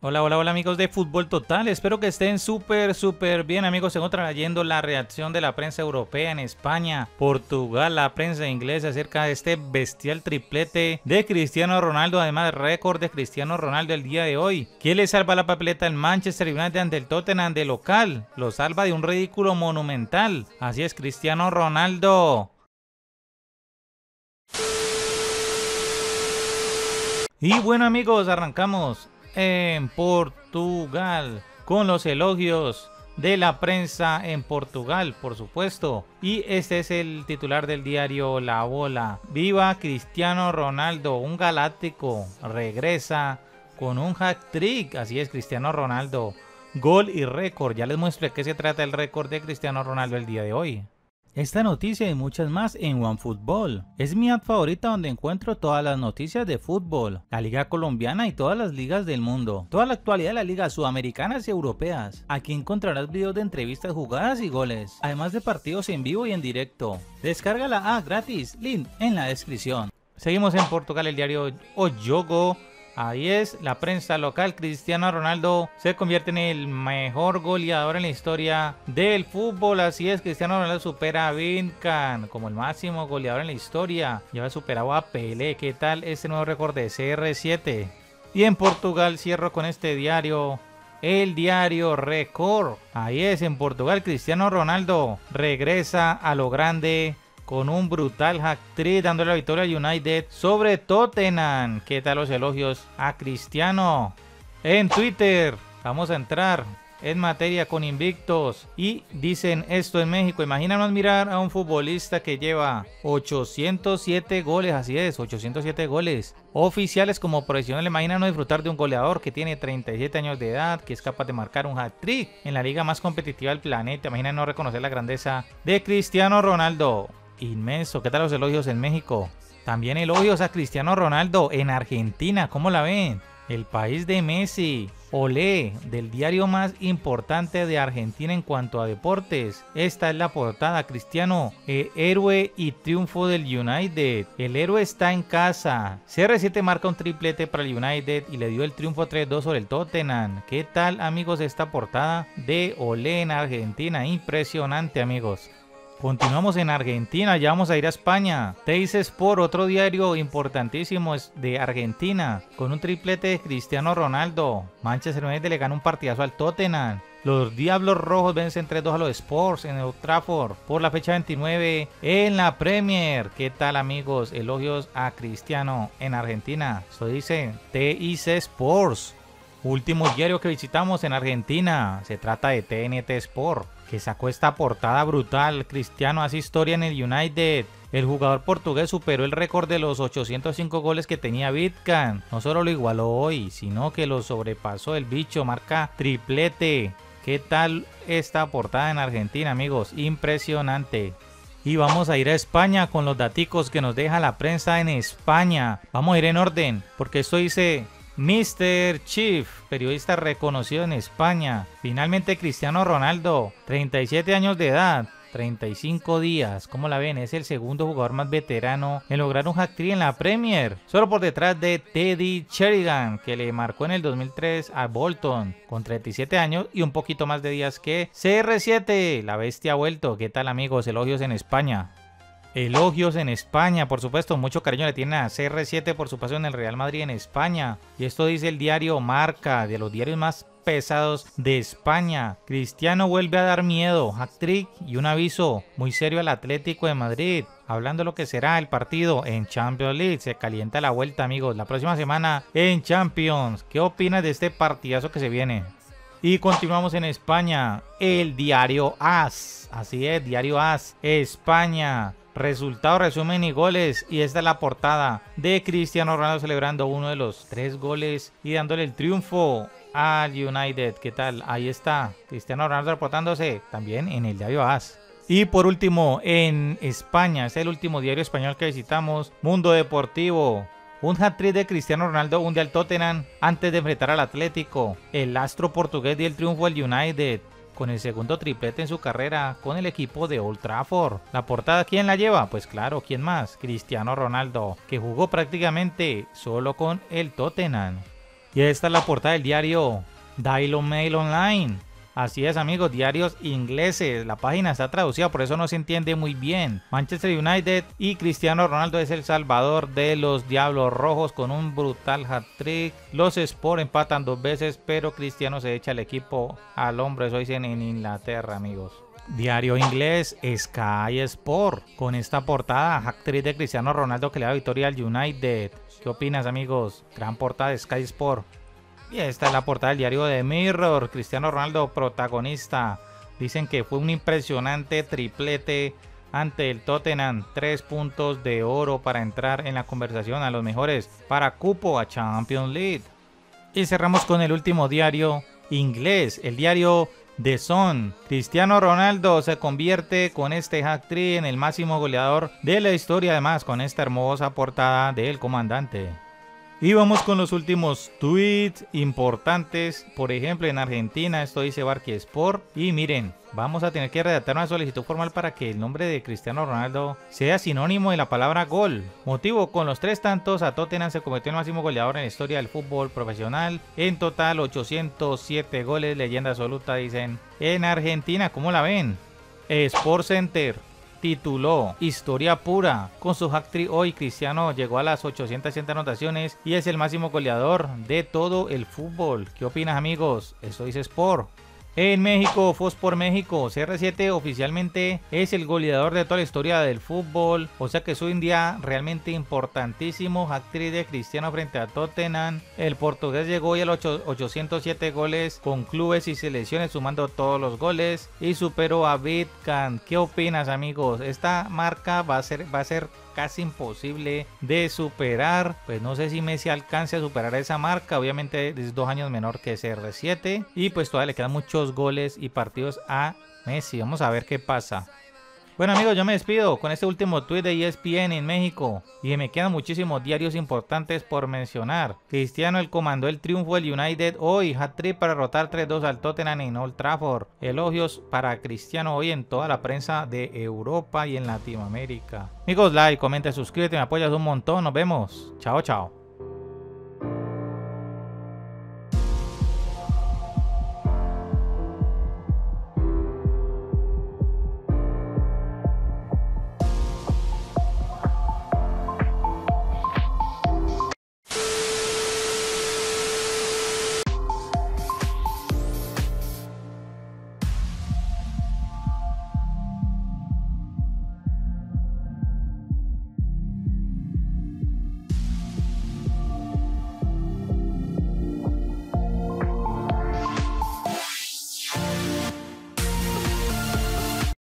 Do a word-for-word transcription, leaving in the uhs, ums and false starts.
Hola, hola, hola amigos de Fútbol Total, espero que estén súper, súper bien amigos. Se encuentra leyendo la reacción de la prensa europea en España, Portugal, la prensa inglesa acerca de este bestial triplete de Cristiano Ronaldo, además récord de Cristiano Ronaldo el día de hoy. ¿Quién le salva la papeleta al Manchester United ante el Tottenham de local? Lo salva de un ridículo monumental, así es Cristiano Ronaldo. Y bueno amigos, arrancamos en Portugal con los elogios de la prensa en Portugal, por supuesto, y este es el titular del diario La Bola: viva Cristiano Ronaldo, un galáctico regresa con un hat-trick. Así es, Cristiano Ronaldo, gol y récord. Ya les muestro de qué se trata el récord de Cristiano Ronaldo el día de hoy. Esta noticia y muchas más en OneFootball. Es mi app favorita donde encuentro todas las noticias de fútbol, la liga colombiana y todas las ligas del mundo. Toda la actualidad de las ligas sudamericanas y europeas. Aquí encontrarás videos de entrevistas, jugadas y goles, además de partidos en vivo y en directo. Descarga la app gratis, link en la descripción. Seguimos en Portugal, el diario O Jogo. Ahí es, la prensa local: Cristiano Ronaldo se convierte en el mejor goleador en la historia del fútbol. Así es, Cristiano Ronaldo supera a Bican como el máximo goleador en la historia. Ya ha superado a Pelé. ¿Qué tal este nuevo récord de C R siete? Y en Portugal cierro con este diario, el diario Record. Ahí es, en Portugal, Cristiano Ronaldo regresa a lo grande con un brutal hat-trick, dándole la victoria a United sobre Tottenham. ¿Qué tal los elogios a Cristiano? En Twitter vamos a entrar en materia con Invictos y dicen esto en México: imagínanos mirar a un futbolista que lleva ochocientos siete goles, así es, ochocientos siete goles oficiales como profesional. Imagínanos disfrutar de un goleador que tiene treinta y siete años de edad, que es capaz de marcar un hat-trick en la liga más competitiva del planeta. Imagínanos reconocer la grandeza de Cristiano Ronaldo. Inmenso. ¿Qué tal los elogios en México? También elogios a Cristiano Ronaldo en Argentina. ¿Cómo la ven? El país de Messi. Olé, del diario más importante de Argentina en cuanto a deportes. Esta es la portada: Cristiano, eh, héroe y triunfo del United. El héroe está en casa. C R siete marca un triplete para el United y le dio el triunfo tres dos sobre el Tottenham. ¿Qué tal amigos esta portada de Olé en Argentina? Impresionante amigos. Continuamos en Argentina, ya vamos a ir a España. TyC Sport, otro diario importantísimo de Argentina, con un triplete de Cristiano Ronaldo. Manchester United le gana un partidazo al Tottenham. Los Diablos Rojos vencen tres dos a los Spurs en Old Trafford por la fecha veintinueve en la Premier. ¿Qué tal amigos? Elogios a Cristiano en Argentina. Eso dice TyC Sports. Último diario que visitamos en Argentina, se trata de T N T Sport, que sacó esta portada brutal: Cristiano hace historia en el United. El jugador portugués superó el récord de los ochocientos cinco goles que tenía Bican. No solo lo igualó hoy, sino que lo sobrepasó. El bicho marca triplete. ¿Qué tal esta portada en Argentina, amigos? Impresionante. Y vamos a ir a España con los daticos que nos deja la prensa en España. Vamos a ir en orden, porque esto dice: mister Chief, periodista reconocido en España, finalmente Cristiano Ronaldo, treinta y siete años de edad, treinta y cinco días. ¿Cómo la ven? Es el segundo jugador más veterano en lograr un hat-trick en la Premier, solo por detrás de Teddy Sheringham, que le marcó en el dos mil tres a Bolton, con treinta y siete años y un poquito más de días que C R siete. La bestia ha vuelto. ¿Qué tal amigos? Elogios en España. Elogios en España, por supuesto, mucho cariño le tiene a C R siete por su paso en el Real Madrid en España. Y esto dice el diario Marca, de los diarios más pesados de España: Cristiano vuelve a dar miedo, hat-trick y un aviso muy serio al Atlético de Madrid. Hablando de lo que será el partido en Champions League, se calienta la vuelta amigos, la próxima semana en Champions. ¿Qué opinas de este partidazo que se viene? Y continuamos en España, el diario A S, así es, diario A S, España. Resultado, resumen y goles, y esta es la portada de Cristiano Ronaldo celebrando uno de los tres goles y dándole el triunfo al United. ¿Qué tal? Ahí está Cristiano Ronaldo reportándose también en el diario A S. Y por último, en España, es el último diario español que visitamos, Mundo Deportivo: un hat-trick de Cristiano Ronaldo hunde al Tottenham antes de enfrentar al Atlético. El astro portugués dio el triunfo al United con el segundo triplete en su carrera con el equipo de Old Trafford. ¿La portada quién la lleva? Pues claro, ¿quién más? Cristiano Ronaldo, que jugó prácticamente solo con el Tottenham. Y esta es la portada del diario Daily Mail Online. Así es, amigos, diarios ingleses. La página está traducida, por eso no se entiende muy bien. Manchester United y Cristiano Ronaldo es el salvador de los Diablos Rojos con un brutal hat-trick. Los Sport empatan dos veces, pero Cristiano se echa el equipo al hombro. Eso dicen en Inglaterra, amigos. Diario inglés Sky Sport, con esta portada, hat-trick de Cristiano Ronaldo que le da victoria al United. ¿Qué opinas, amigos? Gran portada de Sky Sport. Y esta es la portada del diario The Mirror, Cristiano Ronaldo protagonista. Dicen que fue un impresionante triplete ante el Tottenham, tres puntos de oro para entrar en la conversación a los mejores para cupo a Champions League. Y cerramos con el último diario inglés, el diario The Sun. Cristiano Ronaldo se convierte con este hat-trick en el máximo goleador de la historia, además con esta hermosa portada del comandante. Y vamos con los últimos tweets importantes. Por ejemplo, en Argentina, esto dice Barqui Sport. Y miren, vamos a tener que redactar una solicitud formal para que el nombre de Cristiano Ronaldo sea sinónimo de la palabra gol. Motivo: con los tres tantos a Tottenham se convirtió en el máximo goleador en la historia del fútbol profesional. En total ochocientos siete goles, leyenda absoluta, dicen en Argentina. ¿Cómo la ven? Sport Center tituló: historia pura. Con su hat-trick hoy, Cristiano llegó a las ochocientas sesenta anotaciones y es el máximo goleador de todo el fútbol. ¿Qué opinas, amigos? Esto dice Sport. En México, Fox Sports México, C R siete oficialmente es el goleador de toda la historia del fútbol. O sea que es un día realmente importantísimo. Hat-trick de Cristiano frente a Tottenham. El portugués llegó hoy a los ochocientos siete goles con clubes y selecciones, sumando todos los goles, y superó a Bican. ¿Qué opinas, amigos? Esta marca va a ser, va a ser casi imposible de superar. Pues no sé si Messi alcance a superar esa marca. Obviamente es dos años menor que C R siete y pues todavía le quedan muchos goles y partidos a Messi. Vamos a ver qué pasa. Bueno, amigos, yo me despido con este último tweet de E S P N en México, y me quedan muchísimos diarios importantes por mencionar. Cristiano el comandó el triunfo del United hoy, hat-trick para derrotar tres dos al Tottenham en Old Trafford. Elogios para Cristiano hoy en toda la prensa de Europa y en Latinoamérica. Amigos, like, comenta, suscríbete, me apoyas un montón. Nos vemos. Chao, chao.